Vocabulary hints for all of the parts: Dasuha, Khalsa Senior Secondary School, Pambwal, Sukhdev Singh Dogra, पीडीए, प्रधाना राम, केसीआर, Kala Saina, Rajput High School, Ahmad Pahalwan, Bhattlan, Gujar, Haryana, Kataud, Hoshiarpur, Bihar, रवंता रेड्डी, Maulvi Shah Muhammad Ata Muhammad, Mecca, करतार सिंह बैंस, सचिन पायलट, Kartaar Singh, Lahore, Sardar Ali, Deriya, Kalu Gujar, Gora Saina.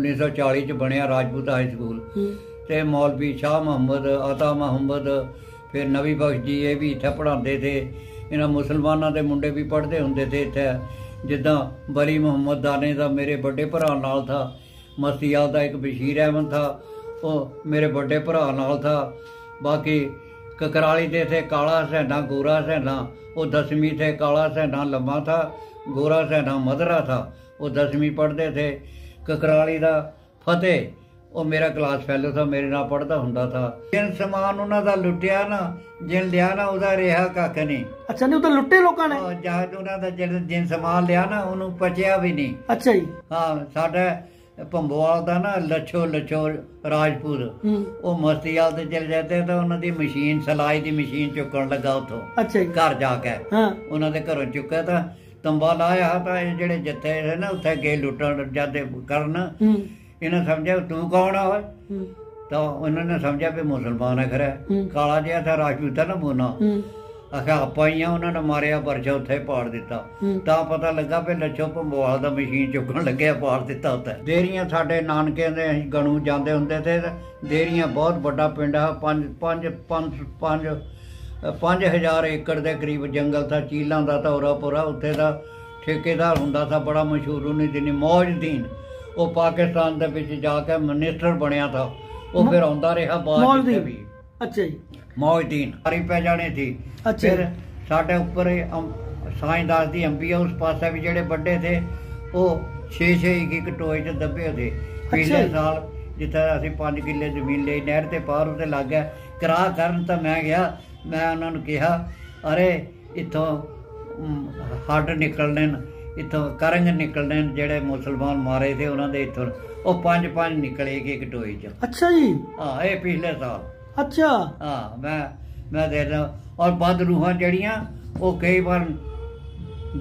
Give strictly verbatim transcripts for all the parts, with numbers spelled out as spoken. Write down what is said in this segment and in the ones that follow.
उन्नीस सौ चाली च बनिया राजपूत हाई स्कूल ते मौलवी शाह मुहम्मद अता मुहम्मद फिर नबी बख्श जी ये भी इत्थे पढ़ाते थे। इन्हां मुसलमानां दे मुंडे भी पढ़ते होंगे थे इत्थे, जिदा बली मुहम्मद दाने का मेरे बड़े भरा नाल था, मसीहा का एक बशीर अहमद था वो मेरे बड़े भरा नाल था। बाकी ककराली दे थे काला सैना गोरा सैना, वो दसवीं थे। काला सैना लम्मा था, गोरा सैना मधरा था, वो दसवीं पढ़ते थे। ककराली का फतेह वो मेरा क्लास फैलो था, मेरे नाल पढ़ता हुंदा था। जिन समान उन्हां दा लुटिया ना, जिन लिया ना उहदा रिहा कख नहीं। अच्छा नहीं, उहदा लुटे लोकां ने जहाज उन्हां दा जिन जिन समान लिया ना उहनूं पचया भी नहीं। अच्छा जी। हां, साडा पंबवाल का ना लच्छो लच्छो राजपूत वो मस्तियाल से चले जाते तो उन्होंने मशीन सिलाई की मशीन चुकन लगा उतो। अच्छा, घर जाके उन्होंने घरों चुके तो तंबा लाया तो जेडे जत्थे है ना उत्थे गए लुटन जाते करन। इन्हें समझा तू कौन है तो उन्होंने समझा भी मुसलमान है, खरा काला जिहा था राजपूत था ना बोना। आखिर आप ही उन्होंने मारिया परछा उत्थे पाड़ दिता, तो पता लगा भी लच्छो भंबवाल का मशीन चुकन लगे पाड़ दिता उत्थे। देरिया साढ़े नानके दे गणू जाते होंगे थे। देरिया बहुत बड़ा पिंड है, पांच पांच पांच पांच पांच हज़ार एकड़ के करीब जंगल था, चीलों का तौरा पूरा उत्थे दा ठेकेदार हुंदा था बड़ा मशहूर उन्हें दिन मौज दीन, वो पाकिस्तान के विच जाके मिनिस्टर बनया था। वो फिर आंदा रहा बाद भी। अच्छा जी। मौज दीन सारी पै जाने थी। अच्छा। फिर साढ़े उपर साईं दास दी अंबी उस पासे भी जेडे बड़े थे वो छे छे एक एक टोए च दबे थे। पिछले साल जिथे असीं पांच किले जमीन ले नहर ते पार उते लग गया कराह करन, तो मैं गया मैं उन्होंने कहा अरे इतों हड्ड निकलने इतों करंग निकलने जेडे मुसलमान मारे थे उन्होंने इतों वह पांच पांच निकले एक एक टोए च। अच्छा जी। हाँ, ये पिछले साल। अच्छा। हाँ, मैं मैं देख रहा। और बद रूहां जड़ियां वो कई बार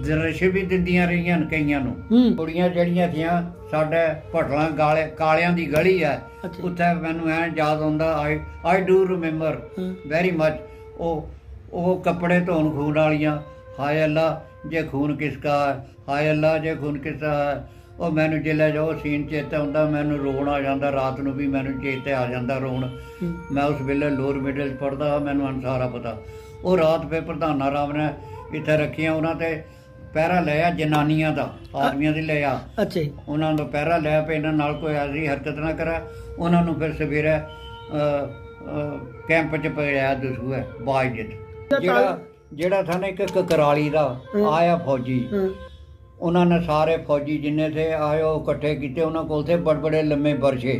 दर्श भी दिंदियां रहियां कईयां नूं। कुड़ियां जड़ियां थियां साडे भटलां गाले कालियां दी गली है। अच्छा। उत्थे मैनूं ऐ याद आउंदा I I do remember very much ओ ओ कपड़े धोन खून वालियां, हाय अल्ला जे खून किसका है, हाय अल्ला जे खून किसका है। ਉਹ ਮੈਨੂੰ ਜਿਲੇ ਜੋ ਸੀਨ ਚੇਤੇ ਆਉਂਦਾ ਮੈਨੂੰ ਰੋਣ ਆ ਜਾਂਦਾ, ਰਾਤ ਨੂੰ ਵੀ ਮੈਨੂੰ ਚੇਤੇ ਆ ਜਾਂਦਾ ਰੋਣ। ਮੈਂ ਉਸ ਵੇਲੇ ਲੋਅਰ ਮਿਡਲ ਪੜ੍ਹਦਾ, ਮੈਨੂੰ ਅਨਸਾਰਾ ਪਤਾ। ਉਹ ਰਾਤ ਫਿਰ ਪ੍ਰਧਾਨਾ ਰਾਮ ਨੇ ਇੱਥੇ ਰੱਖੀਆਂ, ਉਹਨਾਂ ਤੇ ਪਹਿਰਾ ਲਿਆ ਜਨਾਨੀਆਂ ਦਾ, ਆਦਮੀਆਂ ਦੀ ਲਿਆ। ਅੱਛਾ। ਉਹਨਾਂ ਦਾ ਪਹਿਰਾ ਲਿਆ ਪਏ ਇਹਨਾਂ ਨਾਲ ਕੋਈ ਐਸੀ ਹਰਕਤ ਨਾ ਕਰਾ। ਉਹਨਾਂ ਨੂੰ ਫਿਰ ਸਵੇਰੇ ਕੈਂਪ 'ਚ ਪਿਆ ਦਸੂਹਾ ਬਾਜ ਜਿੱਤ ਜਿਹੜਾ ਜਿਹੜਾ ਥਾਂ ਇੱਕ ਕਕਰਾਲੀ ਦਾ ਆਇਆ ਫੌਜੀ, उन्होंने सारे फौजी जिन्हें थे आए वो इकट्ठे किए। उन्होंने कोल थे बड़े बड़े लम्बे बरछे,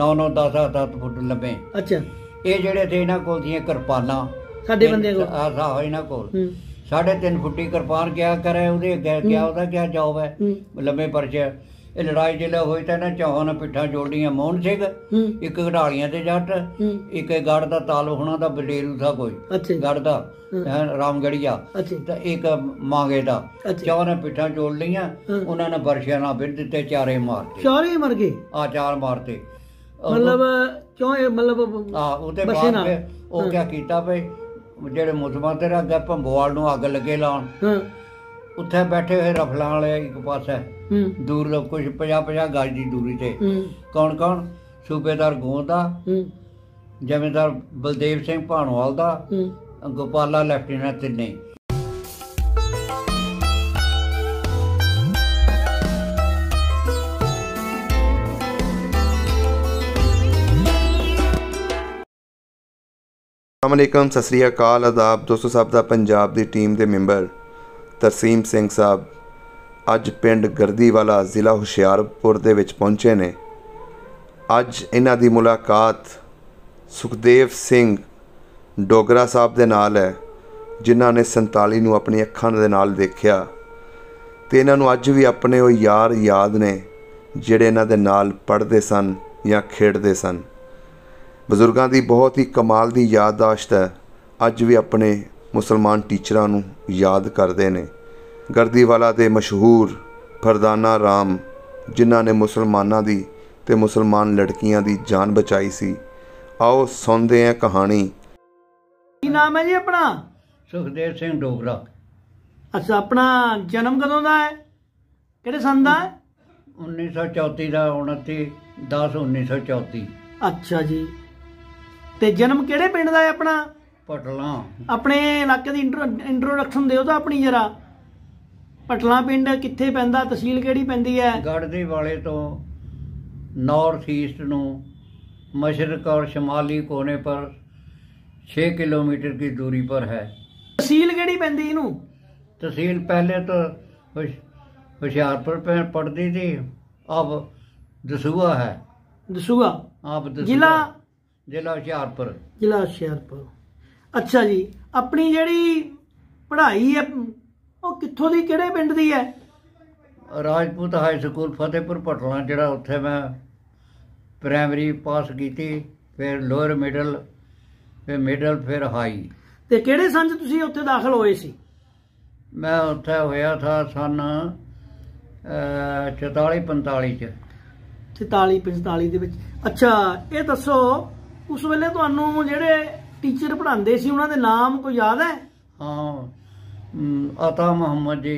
नौ नौ दस दस दस फुट लम्बे। अच्छा। ये जेडे थे इन्होंने कोल थी कृपाना, इन्होंने कोल साढ़े तीन फुटी कृपान क्या करे उहदे अगे क्या उहदा क्या जॉब है लम्बे बरछे। ये लड़ाई जिले हुई तो इन्हें चौहां ने पिट्ठां जोड़ियां, मोहन सिंह एक घटालियां दे जट एक गढ़ दा तालु होना दा बडेरू था कोई गढ़ दा रामगढ़िया एक मांगे दा, चौहां ने पिट्ठां जोड़ लिया। उन्होंने बरछे ना फिर दिते, चारे मारते, चारे मर गए। आ चार मारते मतलब चौहां मतलब। हां, उते बाद ओ क्या कीता भाई जेडे मुसलमान ते अगे भंबवाल नूं अग लगे लाण। उत्थे बैठे हुए रफलां वाले एक पासे दूर लोग कुछ पचास पचास गज की दूरी से कौन कौन सूबेदार गोंदा, जमींदार बलदेव सिंह भाणोवाल दा, गोपाला लैफ्टिनेंट तिन्ने। अस्सलाम वालेकुम, सत श्री अकाल, आदाब दोस्तों। साहब दा पंजाब दी टीम दे मेंबर तरसीम सिंह साहब अज पिंड गुरदीवाला ज़िला हुशियारपुर दे विच पहुँचे ने। अज इन्हां दी मुलाकात सुखदेव सिंह डोगरा साहब दे नाल है, जिन्हां ने संताली नूं अपनी अखां दे नाल देखिया ते इन्हां नूं अज भी अपने वो यार याद ने जिहड़े इन्हां दे नाल पढ़दे सन या खेडदे सन। बजुर्गां दी बहुत ही कमाल दी याददाश्त है, अज भी अपने मुसलमान टीचरां नूं याद करदे ने। गुरदीवाला दे मशहूर फरदाना राम जिन्हां ने मुसलमानां दी ते मुसलमान लड़कियां दी जान बचाई सी। आओ सुनदे हैं कहानी। की नाम है जी अपना? सुखदेव सिंह डोगरा। अच्छा, अपना जन्म कदों दा है, किहड़े सन दा है? उन्नीस सौ चौती का उन्ती दस उन्नीस सौ चौती। अच्छा जी, तो जन्म किहड़े पिंड दा है अपना? पटलां। अपने इलाके की इंट्रो इंट्रोडक्शन दो अपनी जरा। पटलां पिंड कित्थे पैंदा, तहसील किहड़ी पैंदी है? गढ़दी वाले तो नॉर्थ ईस्ट नूं मशरक और शमाली कोने पर छः किलोमीटर की दूरी पर है। तहसील किहड़ी पैंदी इनू? तहसील पहले तो होशियारपुर पे पड़ती थी, अब दसूहा है। दसूहा? अब जिला जिला होशियारपुर। जिला होशियारपुर। अच्छा जी, अपनी जिहड़ी पढ़ाई है वो कित्थों दी, किहड़े पिंड दी है? राजपूत हाई स्कूल फतेहपुर पटला, जिहड़ा उत्थे मैं प्राइमरी पास की, फिर लोअर मिडल, फिर मिडल, फिर हाई। तो किहड़े सन च तुसीं उत्थे दाखिल होए सी? मैं उत्थे होया था सन चौताली पंताली च, चौताली पंताली दे विच। अच्छा, ये दसो उस वेले तुहानूं जिहड़े टीचर पढ़ाते सी उन्हां दे नाम कोई याद है? हाँ, अता मुहम्मद जी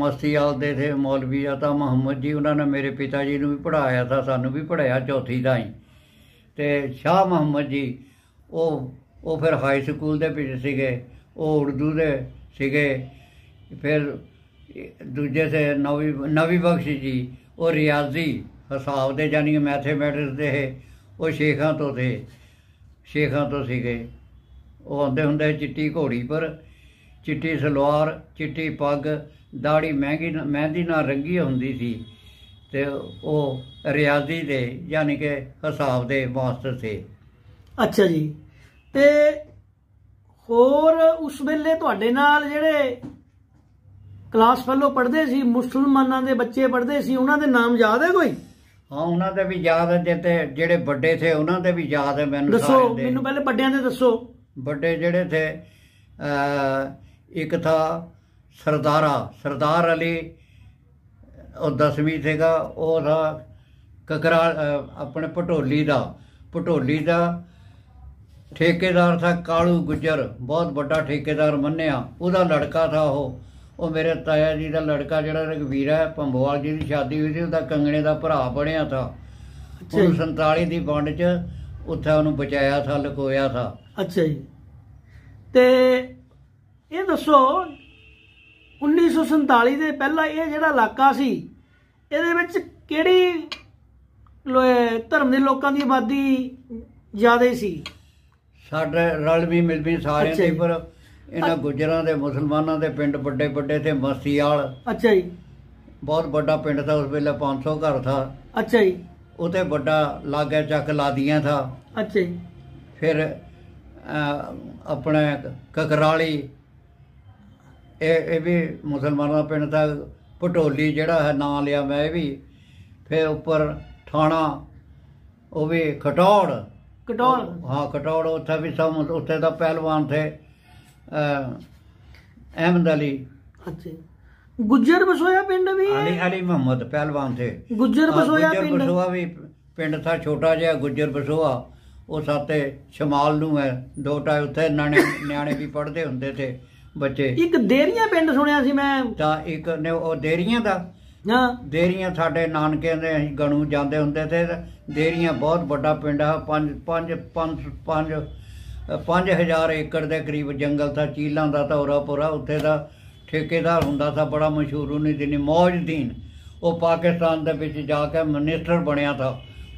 मस्ती आलते थे, मौलवी अता मुहम्मद जी, उन्होंने मेरे पिता जी ने भी पढ़ाया था, सानू भी पढ़ाया चौथी ताई। तो शाह मुहम्मद जी वो वो फिर हाई स्कूल के पिछ सीगे, वो उर्दू दे सीगे। फिर दूजे से नवी नवी बख्श जी वो रियाजी हिसाब के यानी मैथेमैटिक्स के, वो शेखा तो थे, शेखा तो सीगे। वो आते होंगे चिट्टी घोड़ी पर, चिट्टी सलवार, चिट्टी पग, दाढ़ी महंगी मेहंदी ना रंगी होंदी सी। ते वो रियाजी दे यानी कि हिसाब दे मास्टर थे। अच्छा जी, ते होर उस वेले तुहाडे नाल जेहड़े क्लास फैलो पढ़ते सी, मुसलमानां दे बच्चे पढ़ते सी, उन्हां दे नाम याद है कोई? हाँ, उन्हां दे भी याद है, जिते जेहड़े बड्डे थे उन्हां दे भी याद है। मैनूं दस्सो, मैनूं पहले बड्डियां दे दस्सो। बड्डे जेहड़े थे आ, एक था सरदारा सरदार अली, और दसवीं सेगा। वो था ककराल अपने पटोली का, पटोली का ठेकेदार था कालू गुजर, बहुत बड़ा ठेकेदार मन्निया। उहदा लड़का था वो वो मेरे ताया जी का लड़का, जिहड़ा रघवीर है, पंबवाल जी की शादी हुई थी, उसका कंगने का भरा बनिया था। उन्होंने संताली की बंड च उत्थे उन्होंने बचाया था, लुकोया था। अच्छा जी, ते ये दसो उन्नीस सौ संताली के पहला ये जिहड़ा इलाका सी, इहदे विच किहड़ी धर्म के लोगों की आबादी ज्यादा सी? साडे रलवी मिलवी सारे दी, पर इन्हां गुजरां दे मुसलमानां दे पिंड बड़े बड़े थे। मस्तीआल, अच्छा जी, बहुत बड़ा पिंड था उस वेले, पाँच सौ घर था। अच्छा जी, उहते बड़ा लागे चक लादियां था। अच्छा जी, फिर अपने ककराली, ये भी मुसलमानों का पिंड था। पटोली जिहड़ा है ना लिया मैं भी, फिर उपर थाना, वो भी खटौड़, खटौड़ हाँ खटौड़, उत्थे भी सब उत्थे दा पहलवान थे अहमद अली। अच्छा, गुजर बसोया पिंड भी अली अली मोहम्मद पहलवान थे। गुजर बसोया पिंड, गुजर बसोया भी पिंड था छोटा जिहा, गुजर बसोया। वो साते शमाल नूं है, दो ढाई उत्थे न्याणे न्याणे भी पढ़ते होंगे थे बच्चे। एक देरिया पिंड सुनिया सी मैं तां, एक ने वो देरिया दा हां, देरिया साडे नानके दे गणू जांदे हुंदे थे। देरिया बहुत बड़ा पिंड है, पाँच पाँच पाँच पाँच पाँच हज़ार एकड़ के करीब जंगल था, चीलां दा तौरा पूरा। उत्थे दा ठेकेदार हुंदा था बड़ा मशहूर, उन्हें दिन मौज दीन, वो पाकिस्तान दे विच जाके मिनिस्टर बनिया था।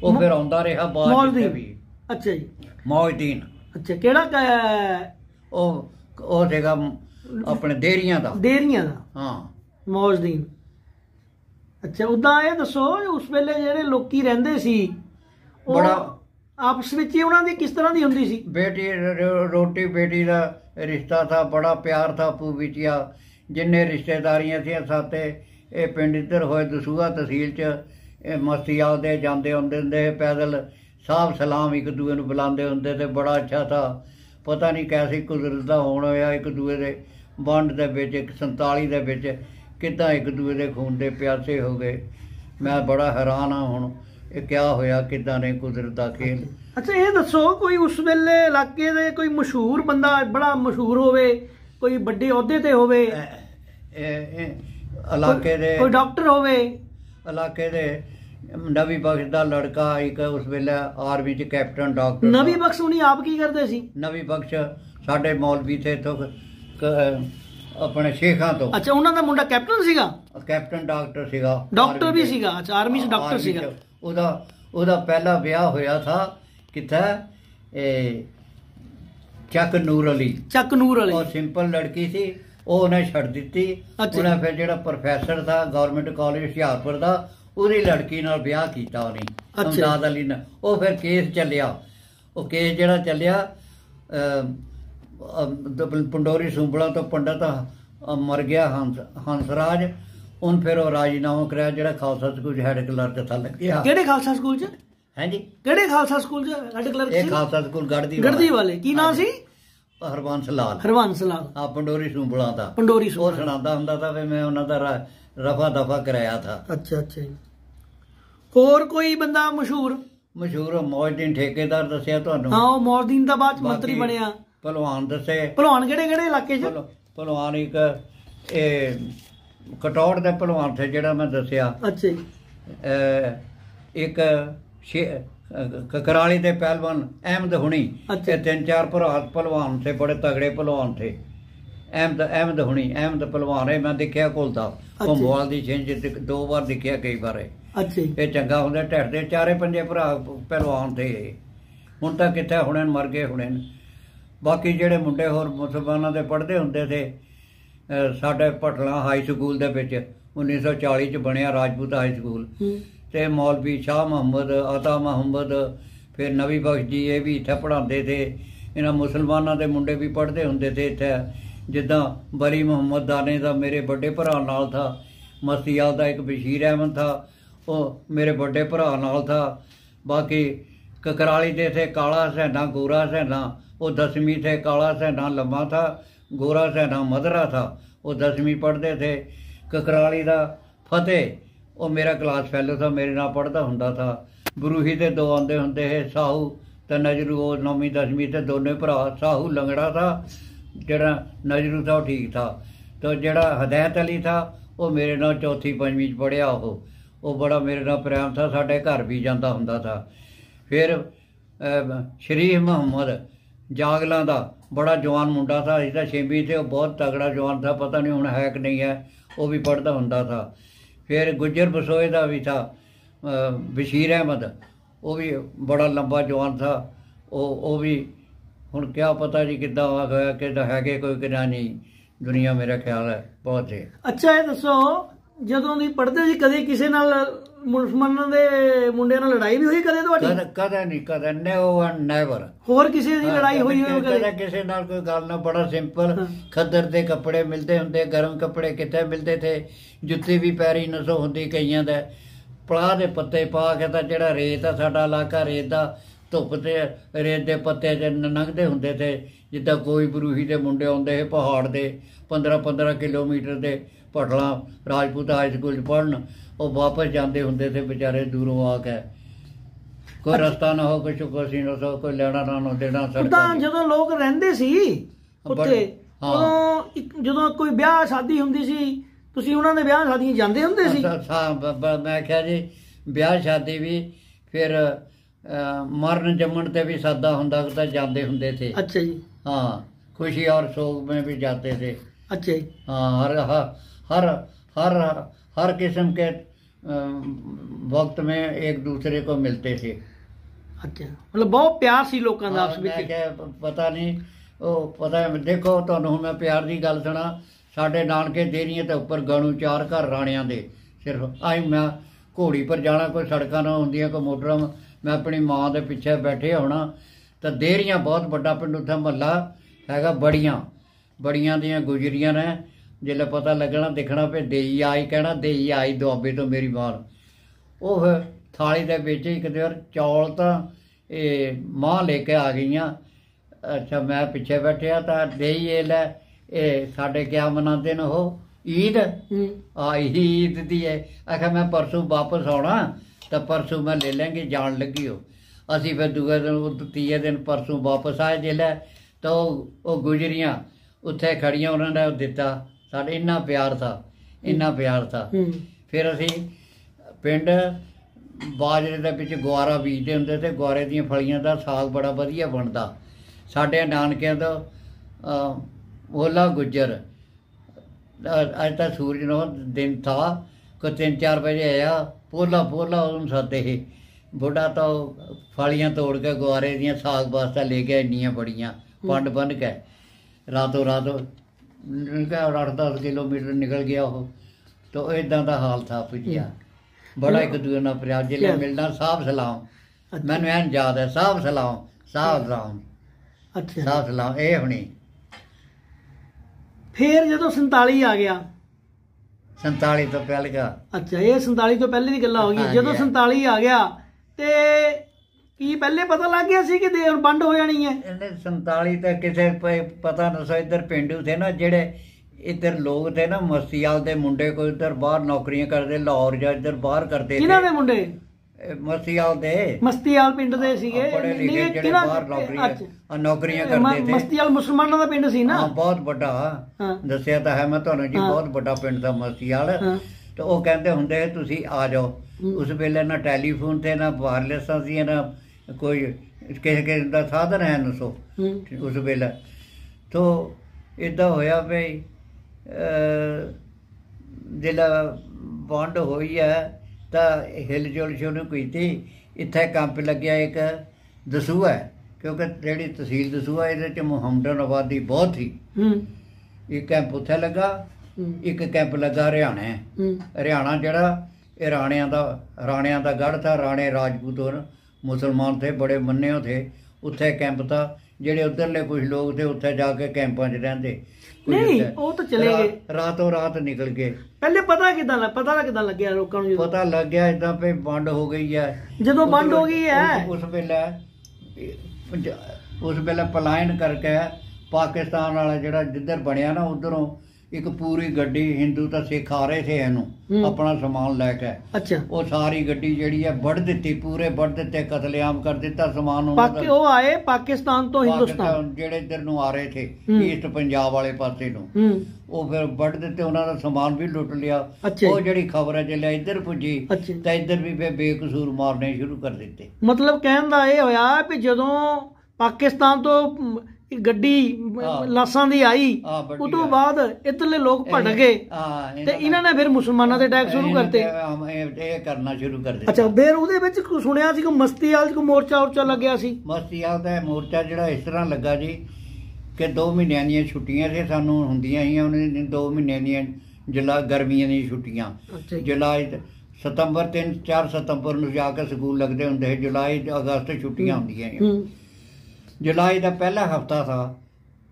वो फिर आउंदा रहा बाद में भी। अच्छा जी, मौज दीन। अच्छा, केड़ा ओ ओ देगा अपने देरिया दा, देरिया दा हां, मौज दीन। अच्छा, उदा ये दसो उस वेले जेडे लोकी रहंदे सी बड़ा आपस विच उहनां दी किस तरह दी हुंदी सी? बेटी रोटी बेटी दा रिश्ता था, बड़ा प्यार था। पूविचिया जिन्ने रिश्तेदारियां थी साथे, ये पिंड इधर होए दसूहा तहसील च, मस्ती आउंदे जांदे हुंदे हुंदे पैदल, साहब सलाम एक दूए नूं बुलांदे हुंदे थे। बड़ा अच्छा था, पता नहीं कैसी कुदरत दा होना होया, एक दूए दे बंड दे विच इक संताली दे विच किदां एक दूए दे खून दे प्यासे हो गए। मैं बड़ा हैरान हाँ हुण, इह क्या होया, किदां ने कुदरत दा खेल। अच्छा, ये दसो कोई उस वेले इलाके दे कोई मशहूर बंदा बड़ा मशहूर होवे, कोई बड़े अहदे ते होवे इलाके दे, कोई डॉक्टर होवे? इलाके दे नबी बख्श दा लड़का एक उस वेले आर्मी च कैप्टन डॉक्टर नबी बख्श उन्हीं आप की करदे सी। नबी बख्श साडे मौलवी थे तो अपने शेखा तो। अच्छा उन्होंने मुंडा कैप्टन सीगा? कैप्टन डॉक्टर सीगा। डॉक्टर भी सीगा? अच्छा आर्मी च डॉक्टर सीगा। उदा उदा पहला ब्याह होया था किथे चक नूर अली। चक नूर अली और सिंपल लड़की थी वो उन्हें छड़ दी। अच्छा। उन्हें फिर जो प्रोफेसर था गवर्नमेंट कॉलेज होशियारपुर का उरी लड़की नाल ब्याह कीता उन्हें। अच्छा। अमदाद अली ने वो फिर केस चलिया वो केस जरा चलिया पंडोरी सूंबला तो पंडित मर गया हंस हंसराज उन फिर वो राजीनामा कराया जो खालसा स्कूल हैड क्लर्क था लग गया। केड़े खालसा स्कूल च? हाँ जी केड़े खालसा स्कूल च हैड क्लर्क सी? खालसा स्कूल गढ़दी गढ़दीवाले। की नाम सी? हरबंस लाल। हरबंस लाल। हाँ पंडोरी सूंबला था। पंडोरी सूंबला वो सुनाता हुंदा था फिर मैं उन्होंने रफा दफा कराया था। अच्छा अच्छा। होर कोई बंदा मशहूर? मशहूर मौजदीन ठेकेदार दसिया तुहानू। हां मौजदीन दा बाद मंत्री बनिया। पहलवान दसे। पहलवान केड़े केड़े इलाके च? पहलवान एक ए कटौड़ दे पहलवान थे जेड़ा मैं दसिया। अच्छा। एक ककराली दे पहलवान अहमद हुनी। अच्छा। तीन चार भरा पहलवान थे बड़े तगड़े पहलवान थे। अहमद अहमद हुनी अहमद पहलवान है मैं देखिया घुलदा भंभवाल की छिंज दो बार देखिया कई बार। अच्छा। ये चंगा होंगे ढिड दे चारे पंजे भरा पहलवान थे हुण तां कित्थे हुणे मर गए हुणे। बाकी जिहड़े मुंडे होर मुसलमानां दे पढ़दे हुंदे थे साडे पटला हाई स्कूल दे विच उन्नीस सौ चाली च बनिया राजपूत हाई स्कूल ते मौलवी शाह मुहम्मद अता मुहम्मद फिर नबी बख्श जी ये भी इत्थे पढ़ांदे थे। इन्हां मुसलमानां दे मुंडे भी पढ़दे हुंदे थे इत्थे जिदा बली मुहम्मद दाने का मेरे बड़े भरा नाल था। मस्तिया का एक बशीर अहमद था वो मेरे बड़े भरा नाल था। बाकी ककराली दे थे काला सैना गोरा सैना वो दसवीं थे। काला सैना लम्मा था गोरा सैना मदरा था वो दसवीं पढ़ते थे। ककराली का फतेह वो मेरा क्लास फैलो था मेरे नाल पढ़ता हुंदा था। बरूही के दो आंदे हुंदे है साहू तो नजरू वो नौवीं दसवीं से दोनों भरा। साहू लंगड़ा था जरा नजरू था ठीक था तो जरा हदायत अली था वो मेरे नाल चौथी पंजवीं पढ़िया वो वो बड़ा मेरे नाल प्रेम था साढ़े घर भी जाता हुंदा था। फिर शरीफ मुहम्मद जागलां दा बड़ा जवान मुंडा था इसदा छेवीं थे वो बहुत तगड़ा जवान था पता नहीं हुण है कि नहीं है वो भी पढ़ता हुंदा था। फिर गुजर बसोए का भी था बशीर अहमद वो भी बड़ा लंबा जवान था वो वो भी हुण क्या पता जी किद्दां होया कि है कोई कि नहीं दुनिया मेरा ख्याल है बहुत है। अच्छा ये दसो जदों तुसीं पढ़दे सी कदे किसी नाल मुसलमानां दे मुंडे नाल लड़ाई भी होई कदे तुहाडी? कदे नहीं कदे नो एंड नेवर। होर किसी दी लड़ाई होई होई कदे? किसी नाल कोई गल ना बड़ा सिंपल खद्दर दे कपड़े मिलदे हुंदे गर्म कपड़े कित्थे मिलदे थे जुत्ती भी पैरी नसों हुंदी कईयां दे पलाह दे पत्ते पा के तां जिहड़ा रेत आ साडा इलाका रेत दा धुप्प से रेत के पत्ते से लंघते होंगे थे जिदा कोई बरूही के मुंडे आते पहाड़ के पंद्रह पंद्रह किलोमीटर के पटला राजपूत हाई स्कूल पढ़न वो वापस जाते होंगे थे बेचारे दूरों आके कोई रस्ता ना हो कोई शुक्र सी ना हो कोई लेना ना देना जो लोग रहते सी। हाँ जो कोई ब्याह शादी होंदी सी तुसीं उन्हां दे ब्याह शादियां जांदे हुंदे सी? मैं क्या जी ब्याह शादी भी फिर मरन जमन ते भी सादा हुंदा तो जाते होंगे थे। अच्छा जी। हाँ खुशी और शोक में भी जाते थे। अच्छा जी। हाँ हर हर हर हर किस्म के वक्त में एक दूसरे को मिलते थे। अच्छा मतलब बहुत प्यार सी लोगों का आपस में। पता नहीं वो पता है देखो तुहानूं मैं प्यार की गल सुना साढ़े नानके देरिये तो उपर गणू चार घर राणिया दे सिर्फ आई मैं घोड़ी पर जाना कोई सड़कां ना होंदियां कोई मोटरां मैं अपनी माँ के पिछे बैठे होना तो देरिया बहुत बड़ा पिंड उत्थे महला हैगा बड़ियां बड़ियां दियां गुजरियां ने जिसले पता लगना दिखना पे देई आई कहना देई आई दुआबे तो मेरी मां ओह थाली दे विच इक देर चौल तां ए मां लेके आ गईयां। अच्छा मैं पिछे बैठिया तां देई ए लै ए साडे क्या मनांदे न ओह ईद आ ईद दी है आखा मैं परसों वापस आउणा तो परसों मैं ले लेंगे जान लगी हो असी फिर दूए दिन तीजे दिन परसों वापस आए जिसलै तो वो गुजरियां उत्थे खड़ियां उन्होंने दिता साढ़े इन्ना प्यार था इन्ना प्यार था। फिर असी पिंड बाजरे दे विच गुआरा बीजदे हुंदे ते गुआरे दीयां फलियां दा साग बड़ा वधिया बनदा। साडे नानकिआं दा ओला गुजर अज तक सूरज नो दिन था को तीन चार बजे आया पोला पोला उन्होंने सदे हे बुढ़ा तो फलियां तोड़ के गुआरे दियां साग वास्ते ले गया इन्नियां बड़ियां बंड बन के रातों रात अठ दस किलोमीटर निकल गया वो तो इदा का हाल था पुजिया बड़ा एक दूसरे नाल प्यार जिले मिलना साहब सलाम मैनू एन याद है साहब सलाम साहब सलाम साहब सलाम ये होनी। फिर जो संताली आ गया संताली तो पहले का अच्छा ये संताली तो पहले की गल हो गई जो संताली आ गया तो की पहले पता लग गया सी कि देर बंड हो जानी है। संताली तो किसी पता नहीं सो इधर पेंडू थे ना जेडे इधर लोग थे ना मस्तियाल के मुंडे को इधर बाहर नौकरियां करते लाहौर या इधर बाहर करते थे मुंडे मस्तियाल दे मस्तियाल पिंड दे सीगे बड़े लीडर जेडे बाहर नौकरियां नौकरियां करते थे। मस्तियाल मुसलमानों दा पिंड सी ना बहुत बड़ा दस्या तां है मैं तुहानूं जी बहुत बड़ा पिंड दा मस्तियाल तो वो कहते हुंदे तुसीं आ जाओ उस वेले ना टैलीफोन थे ना वायरलैसां सी ना कोई किसी किस्म का साधन है न सो उस वेले तो इदा होया भाई जिला बंड होई है तो हिलजुल शुरू की थी इत्थे कैंप लग्या एक दसूहा है क्योंकि जिहड़ी तहसील दसूहा इहदे च मुहम्मदन आबादी बहुत थी एक कैंप उत्थे लगा एक कैंप लगा हरियाणा हरियाणा जिहड़ा ये राणियां दा राणियां दा गढ़ था राणे राजपूत और मुसलमान थे बड़े मन्ने थे उत्थे कैंप था जेडे उधरले कुछ लोग थे उत्थे जाके कैंपां च रहिंदे नहीं वो तो चले गए रातों रात निकल गए। पहले पता किदा पता किदा लग्या लोकां नूं पता लग गया इदां पे बंड हो गई है जदों बंड हो गई है उस वेले उस वेले पलायन करके पाकिस्तान वाला जिहड़ा जिधर बनिया ना उधरों एक पूरी गड्डी हिंदू तो सिख आ रहे थे इनू अपना समान लैके अच्छा वो सारी गड्डी जेड़ी है बढ़ दिती पूरे बढ़ दिते कतलेआम कर दिता समान पाकि वो आए पाकिस्तान तो हिंदुस्तान जेड़े इधर नू आ रहे थे ईस्ट पंजाब वाले पासे नू वो फिर बढ़ दिते उन्होंने समान भी लुट लिया वो जेड़ी खबर है जिले इधर पुजी तो इधर भी फिर बेकसूर मारने शुरू कर दिते। मतलब कहण दा इह होया कि जदों पाकिस्तान तो गड्डी लासां दी आई उस तो बाद इधरले लोग भट गए ते इन्हां ने फिर मुसलमानां ते अटैक शुरू करते ये करना शुरू कर दिया। अच्छा फिर उहदे विच सुनिया सी कि मस्तियाल च मोर्चा उर्चा लग्या सी मस्तियाल दा मोर्चा जिहड़ा इस तरह लगा जी कि दो महीनियां दीयां छुट्टियां सी सानूं हुंदियां ही उन्हें दो महीनियां दीयां जुलाई गर्मियां दी छुट्टियां जुलाई सितंबर तीन चार सितंबर नूं जाके स्कूल लगदे हुंदे सी जुलाई अगस्त छुट्टियां हुंदियां ही जुलाई का पहला हफ्ता था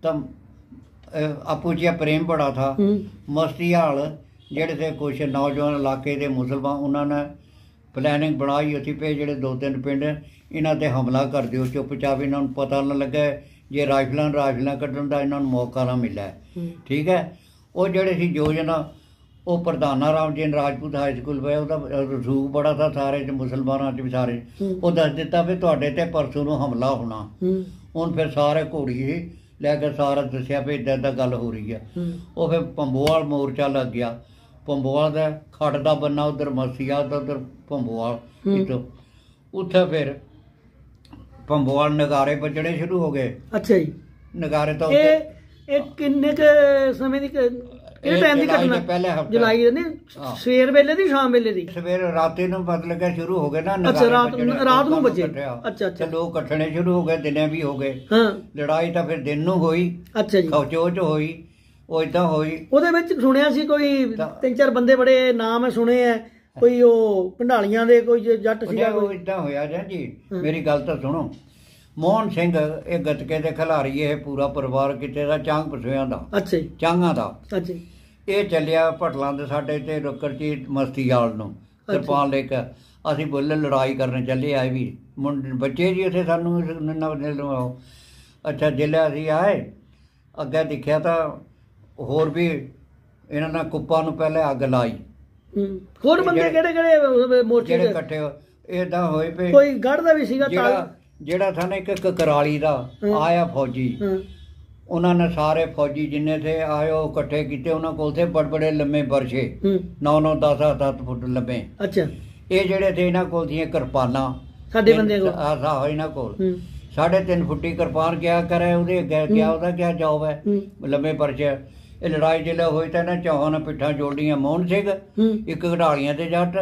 तब आपूजिया प्रेम बड़ा था मस्तियाल जेडे थे कुछ नौजवान इलाके के मुसलमान उन्होंने प्लैनिंग बनाई उसी पे जेडे दो तीन पिंड इन्हां ते हमला कर दिओ चुपचाप इन्होंने पता ना लगे जे राइफलां राइफलां कड्ढण दा इन्होंने मौका ना मिले ठीक है। वो जेडे सी योजना वो प्रधाना राम जी राजपूत हाई स्कूल पे उसका रसूख बड़ा था सारे मुसलमानों भी सारे वो दस दिता भी तुहाडे ते परसों नूं हमला होना हुण फिर सारे घोड़ी लैके सारा दस्या भी इदां इदां गल हो रही है। वो फिर पंबोआल मोर्चा लग गया पंबोआल दा खड़ दा बन्ना उधर मसीहा तो उधर पंबोआल इतो उत्थे फिर पंबोआल नगारे बजने शुरू हो गए। अच्छा जी नगारे तो किन्ने के समय दी तीन चार बंदे बड़े नाम सुने है कोई भंडालियां दे कोई जट सी इदा होया जी मेरी गल तां सुनो मोहन सिंह ये गतके दे खिलाड़ी है पूरा परिवार किते दा चांग पसोयां दा अच्छा चांगा दा अच्छा ਇਹ ਚੱਲਿਆ ਭਟਲਾਂ ਦੇ ਸਾਡੇ ਤੇ ਰੁਕਰਚੀ ਮਸਤੀਵਾਲ ਨੂੰ ਕਿਰਪਾਨ ਲੈ ਕੇ ਅਸੀਂ ਬੋਲੇ ਲੜਾਈ ਕਰਨ ਚੱਲੇ ਆਏ ਵੀ ਮੁੰਡੇ ਬੱਚੇ ਜੀ ਉੱਥੇ ਸਾਨੂੰ ਲਵਾਓ। ਅੱਛਾ ਜਿੱਲੇ ਅਸੀਂ ਆਏ ਅੱਗੇ ਦੇਖਿਆ ਤਾਂ ਹੋਰ ਵੀ ਇਹਨਾਂ ਨਾਲ ਕੁੱਪਾਂ ਨੂੰ ਪਹਿਲਾਂ ਅੱਗ ਲਾਈ ਹੋਰ ਬੰਦੇ ਕਿਹੜੇ ਕਿਹੜੇ ਮੋਰਚੇ ਦੇ ਇਕੱਠੇ ਇੱਦਾਂ ਹੋਏ ਪਏ ਕੋਈ ਗੜ ਦਾ ਵੀ ਸੀਗਾ ਜਿਹੜਾ ਜਿਹੜਾ ਸਾਨੂੰ ਇੱਕ ਕਕਰਾਲੀ ਦਾ ਆਇਆ ਫੌਜੀ उन्होंने सारे फौजी जिन्हें थे आए वो कट्ठे किए उन्होंने कोल थे बड़े बड़े लम्बे बरछे नौ नौ दस दस फुट लम्बे। अच्छा ਇਹ ਜਿਹੜੇ ਤੇ ਇਹਨਾਂ ਕੋਲ ਦੀਆਂ ਕਿਰਪਾਨਾਂ ਸਾਡੇ ਬੰਦੇ ਕੋਲ ਆਹ ਇਹਨਾਂ ਕੋਲ साढ़े तीन फुटी कृपान क्या करे उदे क्या उदा क्या जॉब है लम्बे परचे लड़ाई जिले हुई तो इन्हें चौहान ने पिठा जोड़िया मोहन सिंह एक घटालियां ते जट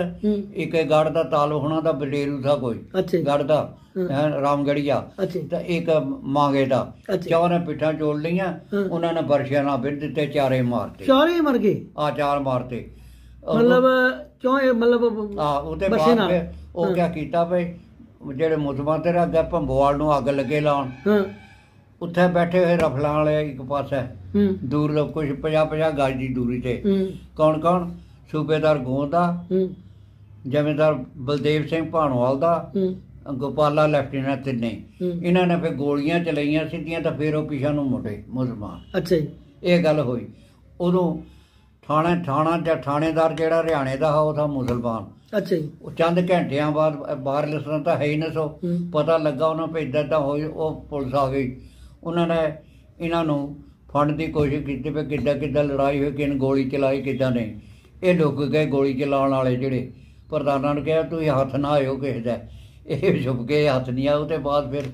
एक गढ़ दा ताल होना दा बलेरू था कोई गढ़ दा रामगढ़िया तो एक मांगे दा चौहान ने पिठा जोड़ लिया उन्होंने बरशिया ना फिर दिते चारे मारते चारे मर गए आ चार मारते मतलब क्यों मतलब हां उते बाद ओ क्या कीता भाई ਜਿਹੜੇ ਮੁਸਲਮਾਨ ਤੇ ਰੱਖ ਗਏ ਭੰਬੋਵਾਲ ਨੂੰ ਅੱਗ ਲੱਗੇ ਲਾਉਣ ਉੱਥੇ ਬੈਠੇ ਹੋਏ ਰਫਲਾਂ ਵਾਲੇ ਇੱਕ ਪਾਸੇ ਦੂਰ ਲੋਕ ਕੁਝ ਪੰਜਾਹ ਪੰਜਾਹ ਗਜ ਦੀ ਦੂਰੀ ਤੇ ਕੌਣ ਕੌਣ ਸੂਬੇਦਾਰ ਗੋਂਦ ਦਾ ਜ਼ਿਮੀਂਦਾਰ ਬਲਦੇਵ ਸਿੰਘ ਭਾਣੋਵਾਲ ਦਾ ਗੋਪਾਲਾ ਲੈਫਟੀਨੈਂਟ ਤਿੰਨੇ ਇਹਨਾਂ ਨੇ ਫਿਰ ਗੋਲੀਆਂ ਚਲਾਈਆਂ ਸਿੱਧੀਆਂ ਤਾਂ ਫਿਰ ਉਹ ਪਿਛਾ ਨੂੰ ਮੁੜੇ ਮੁਸਲਮਾਨ। ਅੱਛਾ ਜੀ ਇਹ ਗੱਲ ਹੋਈ ਉਦੋਂ ਥਾਣਾ ਥਾਣਾ ਜਾਂ ਥਾਣੇਦਾਰ ਜਿਹੜਾ ਹਰਿਆਣੇ ਦਾ ਉਹਦਾ ਮੁਸਲਮਾਨ। अच्छा जी चंद घंटिया बाद बाहर लिसना तो है ही ना सो पता लगा उन्होंने भी इदा हो पुलिस आ गई उन्होंने इन्हों फंड की कोशिश की भी कि लड़ाई हुई कि गोली चलाई कि नहीं ये लुक गए गोली चलाने वाले जोड़े प्रधाना ने कहा तुम हथ ना आयो किसी का ये छुप के हथ नहीं आओ तो बाद फिर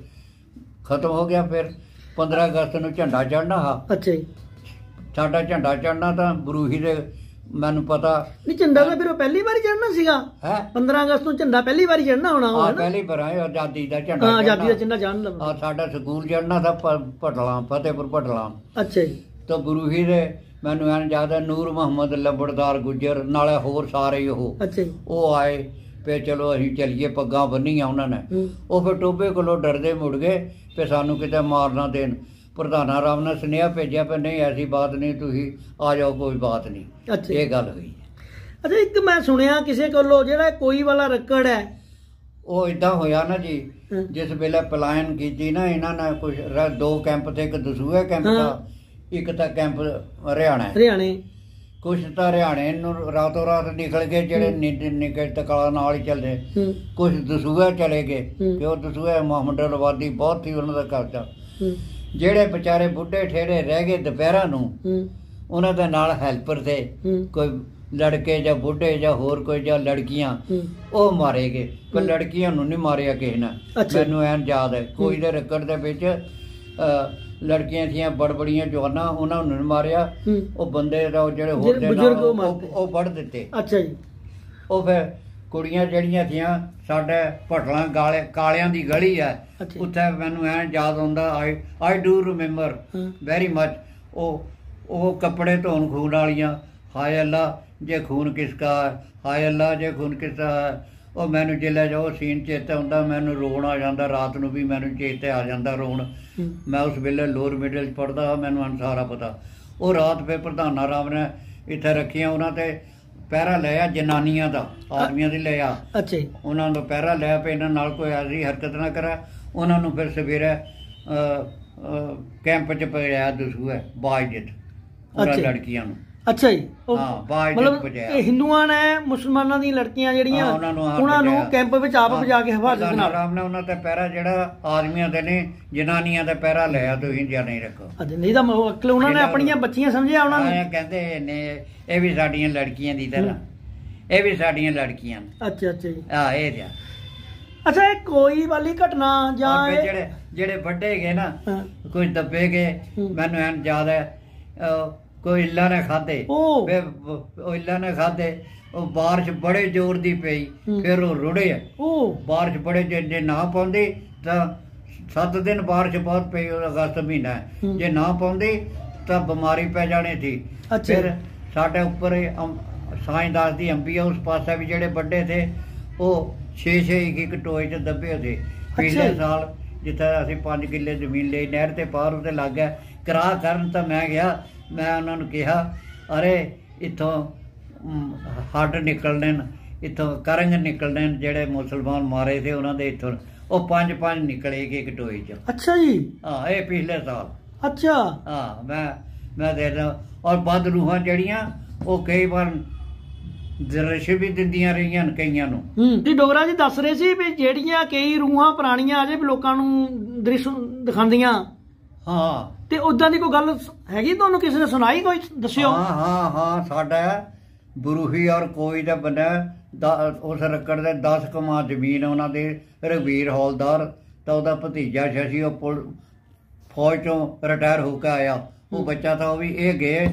खत्म हो गया। फिर पंद्रह अगस्त को झंडा चढ़ना हा। अच्छा जी साडा झंडा चढ़ना तो बरूही के ਮੈਨੂੰ ਪਤਾ ਨਹੀਂ ਝੰਡਾ ਤਾਂ ਫਿਰ ਉਹ ਪਹਿਲੀ ਵਾਰੀ ਚੜਨਾ ਸੀਗਾ ਹੈ ਪੰਦਰਾਂ ਅਗਸਤ ਨੂੰ ਝੰਡਾ ਪਹਿਲੀ ਵਾਰੀ ਚੜਨਾ ਹੋਣਾ ਹਾਂ ਪਹਿਲੀ ਵਾਰ ਆਜ਼ਾਦੀ ਦਾ ਝੰਡਾ ਹਾਂ ਆਜ਼ਾਦੀ ਦਾ ਝੰਡਾ ਜਾਣ ਲੱਗਾ ਹਾਂ ਸਾਡਾ ਸਕੂਲ ਚੜਨਾ ਤਾਂ ਪਟਲਾ ਫਤਿਹਪੁਰ ਪਟਲਾ। ਅੱਛਾ ਜੀ ਤਾਂ ਗੁਰੂ ਹੀ ਦੇ ਮੈਨੂੰ ਐਨ ਜ਼ਿਆਦਾ ਨੂਰ ਮੁਹੰਮਦ ਲੰਬੜਦਾਰ ਗੁਜਰ ਨਾਲੇ ਹੋਰ ਸਾਰੇ ਉਹ ਉਹ ਆਏ ਫਿਰ ਚਲੋ ਅਸੀਂ ਚੱਲੀਏ ਪੱਗਾਂ ਬੰਨੀਆਂ ਉਹਨਾਂ ਨੇ ਉਹ ਫਿਰ ਟੋਭੇ ਕੋਲੋਂ ਡਰਦੇ ਮੁੜ ਗਏ ਫਿਰ ਸਾਨੂੰ ਕਿਤੇ ਮਾਰਨਾ ਦੇਣ प्रधाना राम ने सुनेहा भेजा पर नहीं ऐसी बात नहीं तुम आ जाओ कोई बात नहीं। अच्छा ये गल हुई। अच्छा एक मैं सुनिया किसी को जो कोई वाला रक्कड़ है वो इदा होया ना जी जिस वेले पलायन की ना इन्होंने कुछ दो कैंप थे एक दसूहे कैंप था एक तो कैंप हरियाणा हरियाणे कुछ तो हरियाणे रातों रात निकल गए जो निकल तकाला नाल ही चलते कुछ दसूहे चले गए वो दसूहे मोहम्मद आबादी बहुत थी उन्होंने कब्जा ਜਿਹੜੇ ਵਿਚਾਰੇ ਬੁੱਢੇ ਠੇੜੇ ਰਹਿ ਗਏ ਦੁਪਹਿਰਾਂ ਨੂੰ ਉਹਨਾਂ ਦੇ ਨਾਲ ਹੈਲਪਰ ਤੇ ਕੋਈ ਲੜਕੇ ਜਾਂ ਬੁੱਢੇ ਜਾਂ ਹੋਰ ਕੋਈ ਜਾਂ ਲੜਕੀਆਂ ਉਹ ਮਾਰੇ ਗਏ ਪਰ ਲੜਕੀਆਂ ਨੂੰ ਨਹੀਂ ਮਾਰਿਆ ਕਿਸੇ ਨੇ ਮੈਨੂੰ ਐਨ ਯਾਦ ਹੈ ਕੋਈ ਦੇ ਰੱਕੜ ਦੇ ਵਿੱਚ ਲੜਕੀਆਂ ਸੀਆਂ ਬੜ ਬੜੀਆਂ ਜਵਾਨਾਂ ਉਹਨਾਂ ਨੂੰ ਨਹੀਂ ਮਾਰਿਆ ਉਹ ਬੰਦੇ ਦਾ ਜਿਹੜੇ ਹੋਰ ਦੇ ਨਾਲ ਉਹ ਵੱਢ ਦਿੱਤੇ। ਅੱਛਾ ਜੀ ਉਹ ਫਿਰ ਕੁੜੀਆਂ ਜਿਹੜੀਆਂ ਸੀਆਂ ਸਾਡੇ ਭਟਲਾਂ ਗਾਲੇ ਕਾਲਿਆਂ ਦੀ ਗਲੀ ਹੈ ਉੱਥੇ ਮੈਨੂੰ ਐਂ ਯਾਦ ਆਉਂਦਾ I I do remember very much ਉਹ ਉਹ ਕੱਪੜੇ ਧੋਣ ਖੂਨ ਵਾਲੀਆਂ ਹਾਏ ਅੱਲਾ ਜੇ ਖੂਨ ਕਿਸਕਾ ਹਾਏ ਅੱਲਾ ਜੇ ਖੂਨ ਕਿਸਕਾ ਉਹ ਮੈਨੂੰ ਜੇ ਲੈ ਜਾਓ ਸੀਨ ਚੇਤੇ ਆਉਂਦਾ ਮੈਨੂੰ ਰੋਣ ਆ ਜਾਂਦਾ ਰਾਤ ਨੂੰ ਵੀ ਮੈਨੂੰ ਚੇਤੇ ਆ ਜਾਂਦਾ ਰੋਣ ਮੈਂ ਉਸ ਵੇਲੇ ਲੋਅਰ ਮਿਡਲ 'ਚ ਪੜ੍ਹਦਾ ਮੈਨੂੰ ਅਨਸਾਰਾ ਪਤਾ ਉਹ ਰਾਤ ਫਿਰ ਪ੍ਰਧਾਨਾ ਰਾਮ ਨੇ ਇੱਥੇ ਰੱਖੀਆਂ ਉਹਨਾਂ 'ਤੇ ਪਹਿਰਾ ਲਿਆ ਜਨਾਨੀਆਂ ਦਾ ਆਦਮੀਆਂ ਦੀ ਲਿਆ। ਅੱਛਾ ਉਹਨਾਂ ਨੂੰ ਪਹਿਰਾ ਲਿਆ ਪਏ ਇਹਨਾਂ ਨਾਲ ਕੋਈ ਐਸੀ ਹਰਕਤ ਨਾ ਕਰਾ ਉਹਨਾਂ ਨੂੰ ਫਿਰ ਸਵੇਰੇ ਕੈਂਪ 'ਚ ਪਜਾਇਆ ਦਸੂਆ ਬਾਜਿਤ ਉਹਨਾਂ ਲੜਕੀਆਂ ਨੂੰ। ਅੱਛਾ ਜੀ ਹਾਂ ਬਾਜਿਤ ਪਜਾਇਆ ਇਹ ਹਿੰਦੂਆਂ ਨੇ ਮੁਸਲਮਾਨਾਂ ਦੀਆਂ ਲੜਕੀਆਂ ਜਿਹੜੀਆਂ ਉਹਨਾਂ ਨੂੰ ਕੈਂਪ ਵਿੱਚ ਆਪ ਪਜਾ ਕੇ ਹਵਾਦਤ ਨਾਲ ਆਰਾਮ ਨਾਲ ਉਹਨਾਂ ਤੇ ਪਹਿਰਾ ਜਿਹੜਾ ਆਦਮੀਆਂ ਦੇ ਨੇ ਜਨਾਨੀਆਂ ਦਾ ਪਹਿਰਾ ਲਿਆ ਤੁਸੀਂ ਜਿਆ ਨਹੀਂ ਰੱਖੋ ਨਹੀਂ ਤਾਂ ਅਕਲ ਉਹਨਾਂ ਨੇ ਆਪਣੀਆਂ ਬੱਚੀਆਂ ਸਮਝਿਆ ਉਹਨਾਂ ਨੂੰ ਕਹਿੰਦੇ ਨੇ ਇਹ ਵੀ ਸਾਡੀਆਂ ਲੜਕੀਆਂ ਦੀ ਤਰ੍ਹਾਂ ਇਹ ਵੀ ਸਾਡੀਆਂ ਲੜਕੀਆਂ। ਅੱਛਾ ਅੱਛਾ ਜੀ ਹਾਂ ਇਹ ਜਿਆ। अच्छा ये कोई वाली घटना जा जेड़े जेड़े वड्डे गए ना कुछ दबे गए मैनू एन याद है कोई इला ने खाधे इला ने खाधे बारिश बड़े जोर दी पई फिर वो रुड़े बारिश बड़े जे जे ना पौंदी तो सत दिन बारिश बहुत पई अगस्त महीना है जे ना पौंदी तो बीमारी पै जानी थी। फिर साडे उपर साईं दास दी अंबिया उस पासे भी जेड़े वड्डे थे वो छे छे एक एक टोए च दबे होते पिछले साल जिथे असी पांच किले जमीन ले नहर के पार उसे लग गया करा कर मैं गया मैं उन्होंने कहा अरे इतों हड निकलने इतों करंग निकलने जेडे मुसलमान मारे थे उन्होंने इतों वो पांच पांच निकले एक एक टोए च। अच्छा जी हाँ ये पिछले साल। अच्छा हाँ मैं मैं देख और बद रूहां जड़ियां वो कई बार ਦਰਸ਼ ਵੀ ਦਿੰਦੀਆਂ ਰਹੀਆਂ ਕਈਆਂ ਨੂੰ। ਜੀ ਡੋਗਰਾ ਜੀ ਦੱਸ ਰਹੇ ਸੀ ਵੀ ਜਿਹੜੀਆਂ ਕਈ ਰੂਹਾਂ ਪੁਰਾਣੀਆਂ ਅਜੇ ਵੀ ਲੋਕਾਂ ਨੂੰ ਦ੍ਰਿਸ਼ ਦਿਖਾਉਂਦੀਆਂ ਹਾਂ ਤੇ ਉਦਾਂ ਦੀ ਕੋਈ ਗੱਲ ਹੈਗੀ ਤੁਹਾਨੂੰ ਕਿਸੇ ਨੇ ਸੁਣਾਈ ਕੋਈ ਦੱਸਿਓ। ਹਾਂ ਹਾਂ ਹਾਂ ਸਾਡਾ ਬਰੂਹੀ ਔਰ ਕੋਈ ਦਾ ਬੰਦਾ उस रक्कड़ के दस कमा जमीन उन्होंने रघवीर हौलदार तो वह भतीजा शशि पुल फौज चों रिटायर होकर आया वो बच्चा था वह भी ये गए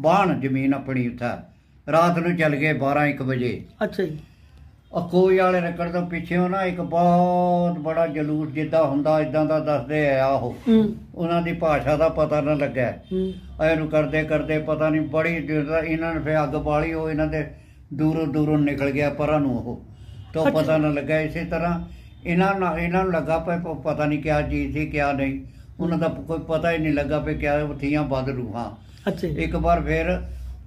बाहन जमीन अपनी उत्थे रात को चल गए बारह एक बजे। अच्छा जी। अकोई वाले रक्कड़ तो पिछों ना एक बहुत बड़ा जलूस जिदा होंदा इदा का दसदे आया वो उन्हां दी भाषा का पता ना लग्या इहनूं करदे करदे पता नहीं बड़ी इन्हां ने फिर अग बाली वो इन्हां दे दूरों दूरों निकल गया परां नूं वो तो पता ना लग्या। इसी तरह इन्हों इन्हों लगा पे पता नहीं क्या चीज़ थी क्या नहीं उन्होंने कोई पता ही नहीं लगा पे क्या थी बद रूहां। अच्छा। एक बार फिर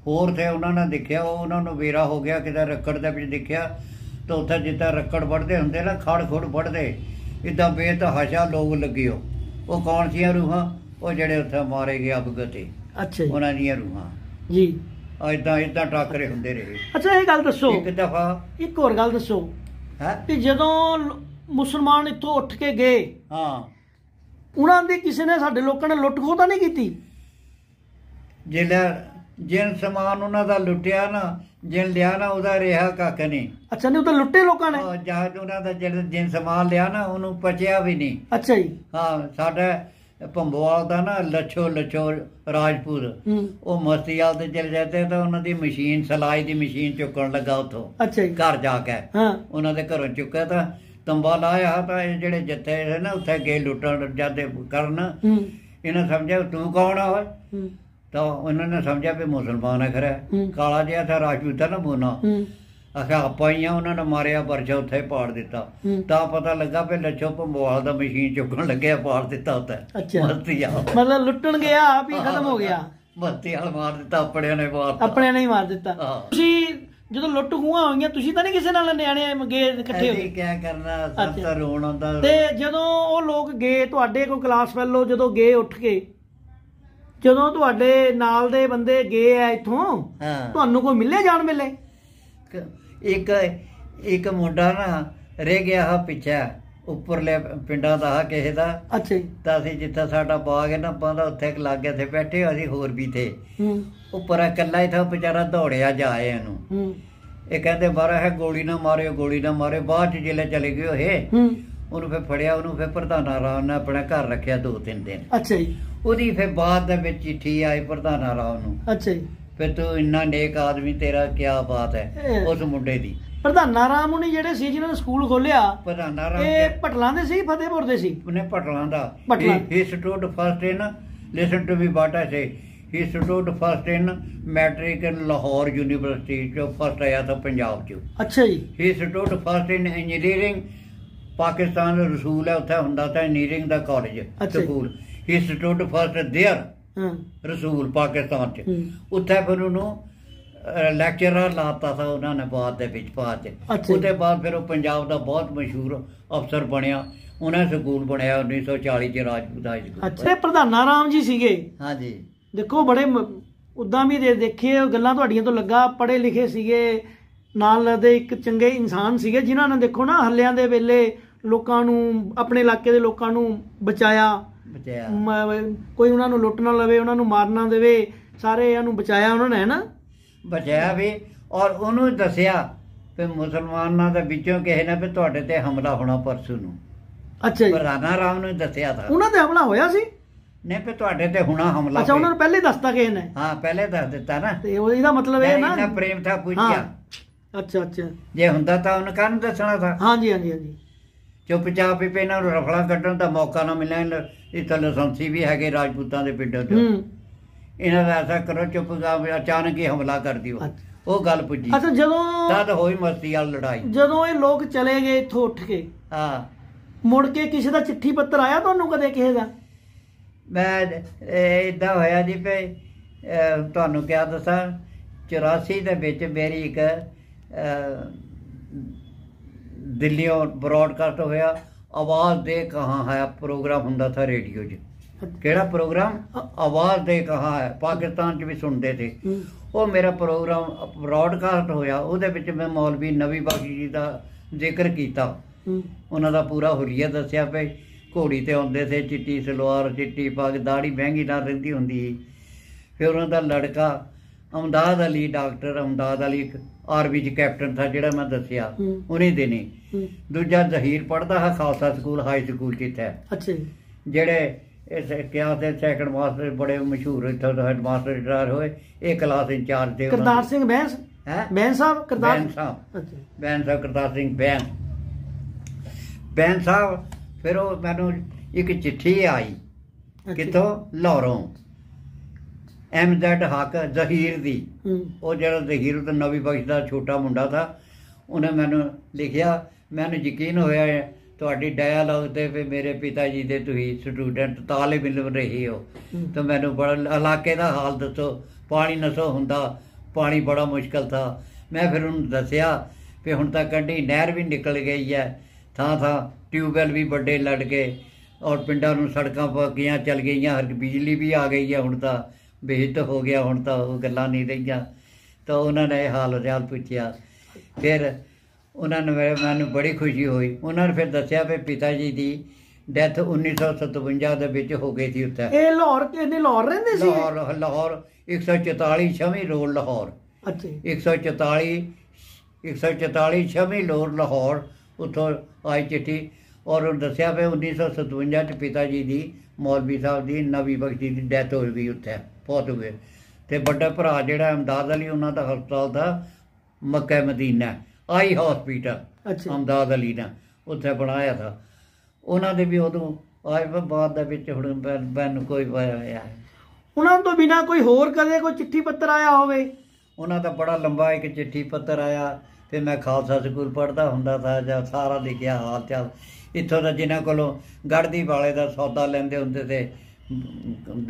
होर थे उन्होंने देखा वो उन्होंने वेरा हो गया कि रक्कड़ के देखा तो उत्थे जिदा रक्कड़ बढ़ते होंगे ना खड़ खुड़ बढ़ते इदा बेतहाशा लोग लगे हो वो कौन सी रूहां वो जेडे उत्थे मारे गए अफगते। अच्छा। उन्हों रूहां जी इदा इदा टाकरे होंगे रहे। अच्छा ये गल दसो एक दफा एक होर गल दसो है कि जदों मुसलमान इतों उठ के गए हाँ उन्होंने किसी ने साडे लोगों ने लुट खो तो नहीं की जिले जिन समान उन्होंने लुटिया ना जिन लिया ना वह रिहा कख नहीं। अच्छा नहीं तो लुटे लोगों ने जहाज उन्होंने जो जिन समान लिया ना उन्होंने पचया भी नहीं। अच्छा जी। हाँ साढ़े पंभवाल का ना लच्छो लच्छो राजपूत वो मस्ती आल से चले जाते तो उन्होंने मशीन सिलाई की मशीन चुकन लगा उतो घर जाके उन्होंने घरों चुका तो तंबा लाया तो ये जत्थे है ना उत्थे गए लुटन जाते करन इन्हें समझा तू कौन है तो उन्होंने समझा भी मुसलमान है खरा काला जिहा था राजपूत ना बोना आखा आप ही उन्होंने मारिया बरछा उत्थे पाड़ दिता तो पता लगा भी लच्छो भंबवाल दा मशीन चुकन लगे पाड़ दिता उत्थे मस्ती आ मतलब लुटन गया आप ही खत्म हो गया मस्ती आल मार दिता अपने ने मार अपने ने मार दिता। जो लुट खूह हुई तो नहीं किसी न्याणे गए कट्ठे हो गए जो लोग गए तो क्लास फैलो जो गए उठ के जो थोड़े नाल दे बंदे गए है इथों तुहानूं कोई मिले जान मिले एक एक मुंडा ना रह गया हा पिछे उपरले पिंडा दा हा किसे दा। अच्छा। तो असीं जिथे साडा बाग है ना पांदा उत्थे लागे थे बैठे असीं होर भी थे उपर कल्ला ही था बेचारा दौड़िया जाए इहनूं इह कहंदे बारा है गोली ना मारियो गोली ना मारियो बाद च जिले चले गए हे उहनूं फिर फड़िया उहनूं फिर प्रधाना राव ने अपने घर रखिया दो तीन दिन। अच्छा जी। ओहदी फिर बाद दे विच चिट्ठी आई प्रधाना राव नूं। अच्छा जी। फिर तू इन्ना नेक आदमी तेरा क्या बात है उस मुंडे दी प्रधाना राम ने जेडे सी जिन्होंने स्कूल खोलिया प्रधाना राम ए पटलां दे सी फतेहपुर दे सी उन्हें पटलां दा he stood first in listen to me बाटा से he stood first in matric in Lahore university जो फर्स्ट आया था पंजाब चो। अच्छा जी। He stood first in engineering Pakistan Rasul है उत्थे हुंदा था इंजीनियरिंग दा college school he stood first there Rasul Pakistan च उत्थे फिर उन्होंने ਲੈਕਚਰਰ ਲਾਤਾ ਸੀ ਉਹਨਾਂ ਨੇ ਬਾਅਦ ਦੇ ਵਿੱਚ ਬਾਅਦ ਉਹਦੇ ਬਾਅਦ ਫਿਰ ਉਹ ਪੰਜਾਬ ਦਾ ਬਹੁਤ ਮਸ਼ਹੂਰ ਅਫਸਰ ਬਣਿਆ ਉਹਨਾਂ ਸਕੂਲ ਬਣਾਇਆ उन्नीस सौ चालीस ਚ ਰਾਜਪੂਤ ਹਾਈ ਸਕੂਲ। ਅੱਛਾ ਪ੍ਰਧਾਨਾ ਰਾਮ ਜੀ ਸੀਗੇ। ਹਾਂਜੀ ਦੇਖੋ ਬੜੇ ਉਦਾਂ ਵੀ ਦੇਖੇ ਗੱਲਾਂ ਤੁਹਾਡੀਆਂ ਤੋਂ ਲੱਗਾ ਪੜੇ ਲਿਖੇ ਸੀਗੇ ਨਾਲ ਦੇ ਇੱਕ ਚੰਗੇ ਇਨਸਾਨ ਸੀਗੇ ਜਿਨ੍ਹਾਂ ਨੇ ਦੇਖੋ ਨਾ ਹੱਲਿਆਂ ਦੇ ਵੇਲੇ ਲੋਕਾਂ ਨੂੰ ਆਪਣੇ ਇਲਾਕੇ ਦੇ ਲੋਕਾਂ ਨੂੰ ਬਚਾਇਆ ਬਚਾਇਆ ਕੋਈ ਉਹਨਾਂ ਨੂੰ ਲੁੱਟ ਨਾ ਲਵੇ ਉਹਨਾਂ ਨੂੰ ਮਾਰਨਾ ਦੇਵੇ ਸਾਰੇ ਇਹਨੂੰ ਬਚਾਇਆ ਉਹਨਾਂ ਨੇ ਹੈ ਨਾ बचाया भी और उन्होंने दसिया भी मुसलमाना के बिचों किसी ने भी तुहाडे ते हमला होना परसों नूं। अच्छा जी। राणा राम ने दसिया था उन्होंने हमला होया सी नहीं भी तुहाडे ते हुणा हमला। अच्छा उन्होंने पहले दसता किसी ने हाँ पहले दस दिता ना इहदा मतलब है ना प्रेम था पूछिया। अच्छा अच्छा जे हुंदा तां उन्हें काहनूं दसना था। हाँ जी हाँ जी हाँ जी चुपचाप ही पे इन्हां नूं रफला कड्डण दा मौका ना मिले इत्थे लसंसी भी हैगे राजपूतां दे पिंडां च इन्हों का ऐसा करो चुप अचानक ही हमला कर दियो। अच्छा। गल पुजी। अच्छा जदों होई मस्ती वाल लड़ाई जदों ये लोग चले गए इथों उठ के हां मुड़ के किसी का चिट्ठी पत्र आया तुहानूं कदे किसी दा मैं इदां होया जी पे तुहानूं क्या दसां चौरासी दे विच मेरी एक दिल्लीओं ब्रॉडकास्ट होया आवाज़ दे कहाँ है प्रोग्राम हुंदा था रेडियो च केड़ा प्रोग्राम आवाज़ दे कहाँ है पाकिस्तान च भी सुनते थे वो मेरा प्रोग्राम ब्रॉडकास्ट होया उहदे विच मैं मौलवी नबी बख्श जी का जिक्र किया उन्हां दा पूरा हुलिया दस्या पे घोड़ी ते आउंदे थे चिट्टी सलवार चिट्टी पग दाढ़ी महंगी ना रहिंदी हुंदी फिर उन्हां दा लड़का अमदाद अली डॉक्टर अमदाद अली आर्मी च कैप्टन था जिहड़ा मैं दस्सिया उन्हीं दे ने। दूजा ज़हीर पढ़दा हा खालसा स्कूल हाई स्कूल च इत्थे। अच्छा जी। जिहड़े इस क्या थे सैकंड मास्टर बड़े मशहूर इत्थे दे हेड मास्टर रिटायर होए, एक क्लास इंचार्ज थे करतार सिंह बैंस है बैंस साहब करतार साहब। अच्छा बैंस साहब करतार सिंह बैंस बैंस साहब। फिर वो मैनू एक चिट्ठी आई कितों लाहौरों एमजैड हक ज़हीर दी। वो जो ज़हीर तो नवी बख्श का छोटा मुंडा था, उन्हें मैनू लिखिया मैनू यकीन होया तुहाडी डायलॉग ते भी मेरे पिता जी दे तुसीं स्टूडेंट तालिब इल्म रहे हो तो मैनू बड़ा इलाके का हाल दसो, पानी नसो हुंदा, पानी बड़ा मुश्किल था। मैं फिर उन्होंने दसिया कि हुण तां कंढी नहर भी निकल गई है, थां थां ट्यूबवैल भी बड़े लड़ गए और पिंडां नूं सड़कां पक्कियां चल गईयां, हर बिजली भी आ गई है, हुण तां बेहित हो गया, हुण तां ओह गल्लां नहीं रहियां। तो उन्होंने हाल हवाल पूछया, फिर उन्होंने मैनू बड़ी खुशी हुई। उन्होंने फिर दसिया भी पिता जी की डैथ उन्नीस सौ सतवंजा हो गई थी। उत्थे लाहौर लाहौर लाहौर लाहौर एक सौ चौताली छवीं रोड लाहौर एक सौ चौताली एक सौ चौताली छवीं रोड लाहौर उतो आई चिट्ठी। और दसिया भी उन्नीस सौ सतवंजा पिता जी की मौलवी साहब की नवी बख्श जी की डैथ हो गई, उत्थे फौत हो गए। तो बड़ा भरा जिहड़ा अमदाद अली उन्हों का हस्पताल था Mecca Medina eye hospital Amdad Ali ने उत्थे बनाया था। उन्होंने भी उदों आए बाद मैनूं कोई पाया उन्होंने तो बिना कोई होर कदे कोई चिट्ठी पत्र आया होवे। उन्होंने तो बड़ा लंबा एक चिट्ठी पत्र आया। फिर मैं खालसा स्कूल पढ़ता हुंदा था जां सारा लिखिया हाल चाल इत्थों दा, जिन्हां कोलों गढ़दी वाले दा सौदा लैंदे हुंदे ते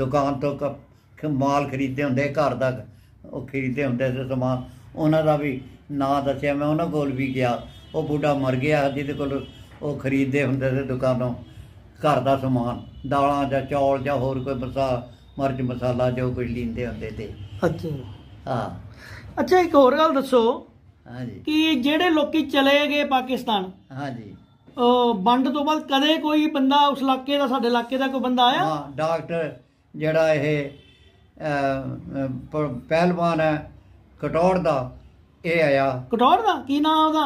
दुकान तो क माल खरीददे हुंदे, घर दा ओह खरीददे हुंदे ते समान, उन्हां दा भी नां दस्सिया। मैं उन्हां कोल भी गया, ओह बुड्ढा मर गया जिहदे कोल ओह खरीददे हुंदे ते दुकानों घर दा समान, दालां जां चौल जां होर कोई मसा मर्च मसाला जो कुछ लींदे हुंदे ते। अच्छा हां। अच्छा इक होर गल दस्सो कि जेडे लोकी चले गए पाकिस्तान, हाँ जी, बंड तो बाद कदे कोई बंदा उस इलाके दा साडे इलाके दा कोई बंदा आया? हाँ, डॉक्टर जेड़ा ये पहलवान है कटौड़ दा, ये आया। कटौड़ दा की नाम ओहदा?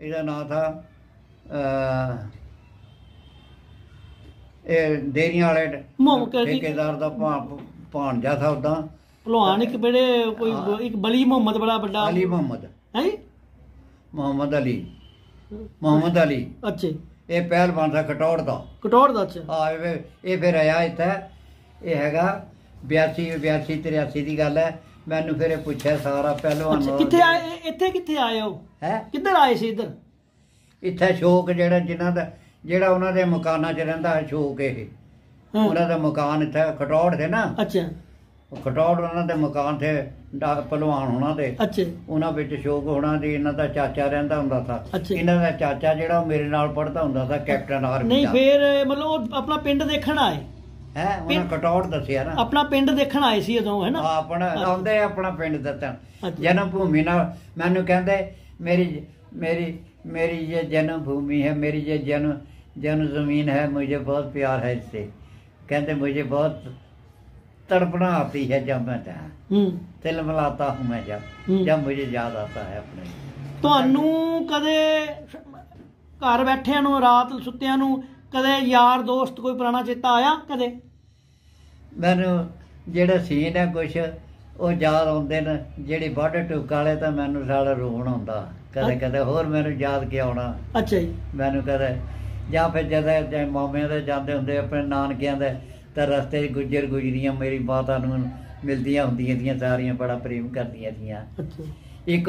एहदा नाम था ए देरिया वाले ठेकेदार दा भांजा था उदा पहलवान, एक बड़े कोई एक बली मोहम्मद बड़ा बड़ा अली मोहम्मद मोहम्मद अली मोहम्मद अली। अच्छा ये पहलवान था कटौड़ का कटौड़ का। अच्छा हाँ, ये फिर आया इतना, यह है बयासी बयासी तिरासी की गल है। मैनू फिर पूछा सारा पहलवान कितने आए, इतने कितने आए हो है किधर आए से? इधर इतना शौक जरा जिन्हों का जोड़ा उन्होंने मकाना च रहा है शौक, ये उन्होंने मकान इतना कटौड़ थे ना। अच्छा कटौड़ उन्होंने मकान थे पहलवान होना दे। अच्छा उन्होंने शौक होना जी, इन्होंने चाचा रहा होंगे था, इन्होंने चाचा जो मेरे नाल पढ़ता होंगे था कैप्टन आर्मी। नहीं फिर मतलब अपना पिंड देखण आए है, उन्हें कटौड़ दसिया ना अपना पिंड देखण आए सी उदों है ना। अपना आंदे अपना पिंड दसन जन्म भूमि ना, मैनू कहंदे मेरी मेरी मेरी ये जन्म भूमि है, मेरी ये जन्म जन्म जमीन है, मुझे बहुत प्यार है इससे, कहते मुझे बहुत तड़पना आती है जब मैं तिल मिलाता हूँ मैं जब जब मुझे याद आता है अपने। तो कदे घर बैठे नू रात सुत्तियां नू कदे यार दोस्त कोई पुराना चेता आया? कदे मैनू जेड़ा सीन है कुछ वो याद आते हैं, जेड़ी बाढ़ टूक वाले तो मैनू सारा रोन आंदा कदे कदे, होर मैनू याद क्या आना। अच्छा मैनू कदे जां फिर जद मामे दे जांदे हुंदे अपने नानकियां दे तो रस्ते गुजर गुजरियां मेरी माता नूं मिलदियां हुंदियां थियां, सारियां बड़ा प्रेम करदियां थियां। एक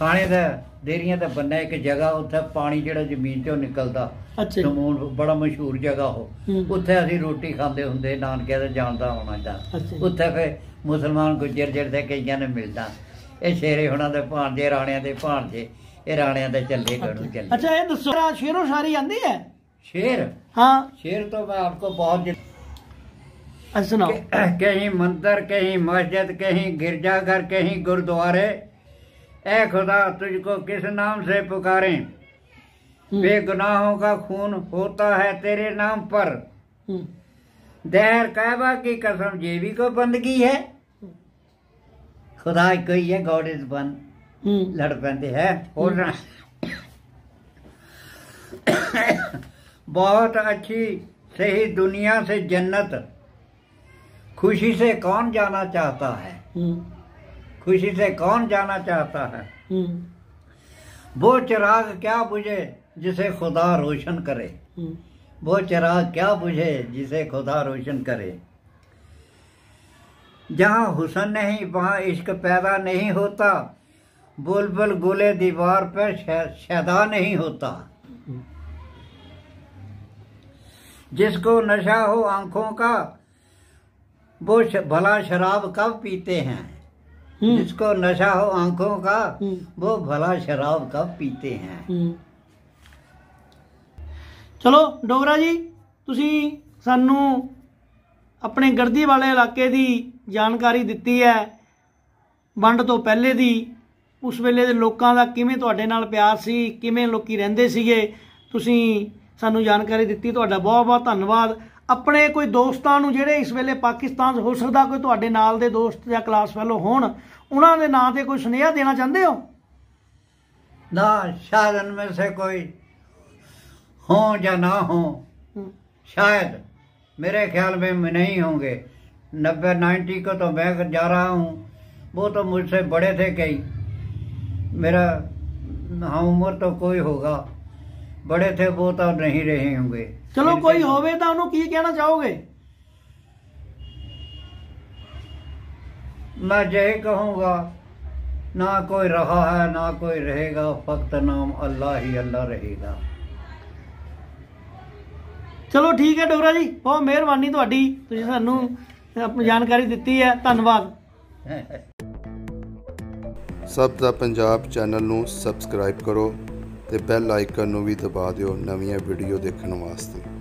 थाने दा देरियां दा बन्ना एक जगह उत्थे पानी जेड़ा जमीन चों निकलदा समून बड़ा मशहूर जगह हो, उत्थे असीं रोटी खांदे हुंदे नानके दे जांदा होना दा। उत्थे फिर मुसलमान गुजर जेह्ड़े कईयां ने मिलदा, ये शेरे हुणां दे भांजे राणियां दे भांजे ये राणियां दे चले गणू चले। अच्छा ये दस्सो शेरो शायरी आंदी है? शेर हाँ शेर तो मैं आपको बहुत सुनाऊं। कहीं मंदिर कहीं मस्जिद कहीं गिरजाघर कहीं गुरुद्वारे, ऐ खुदा तुझको किस नाम से पुकारें, बेगुनाहों का खून होता है तेरे नाम पर, दहर कायबा की कसम ये भी कोई बंदगी है, खुदाई कोई है, गॉड इज वन लड़ पैंदे है। और बहुत अच्छी सही दुनिया से जन्नत खुशी से कौन जाना चाहता है, खुशी से कौन जाना चाहता है। वो चिराग क्या बुझे जिसे खुदा रोशन करे, वो चिराग क्या बुझे जिसे खुदा रोशन करे। जहाँ हुसन नहीं वहाँ इश्क पैदा नहीं होता, बुलबुल गुले दीवार पर शैदा नहीं होता। जिसको नशा हो आंखों का वो भला शराब कब पीते हैं, जिसको नशा हो आंखों का वो भला शराब कब पीते हैं। चलो डोगरा जी, तुसी सानू अपने गर्दी वाले इलाके की जानकारी दिती है, वंड तो पहले दी उस वेले दे लोकां दा किवें तुहाडे नाल प्यार सी, किवें लोकी रहिंदे सीगे, तुसी सानू जानकारी दिती, तुहाडा बहुत बहुत धन्नवाद। अपने कोई दोस्तां नू जिहड़े इस वेले पाकिस्तान हो सकदा कोई तुहाडे नाल दे दोस्त या क्लास फेलो होण, उन्हां दे नां ते कोई सुनेहा देना चाहंदे हो ना? शायद उनमें से कोई हो या ना हो, शायद मेरे ख्याल में नहीं होंगे। नब्बे नाइन्टी को तो मैं जा रहा हूँ, वो तो मुझसे बड़े थे कई, मेरा हाँ उम्र तो कोई होगा, बड़े थे वो तो नहीं रहे होंगे। चलो कोई होवे तो उन्होंने की कहना चाहोगे? मैं यही कहूँगा, ना कोई रहा है ना कोई रहेगा, फक्त नाम अल्लाह ही अल्लाह रहेगा। चलो ठीक है डोगरा जी, बहुत मेहरबानी तुहाडी, तुसीं सानू अपनी जानकारी दित्ती है, धन्नवाद। सबदा पंजाब चैनल नू सबसक्राइब करो ते बेल आइकन नू भी दबा दिओ नवीं वीडियो देखने वास्ते।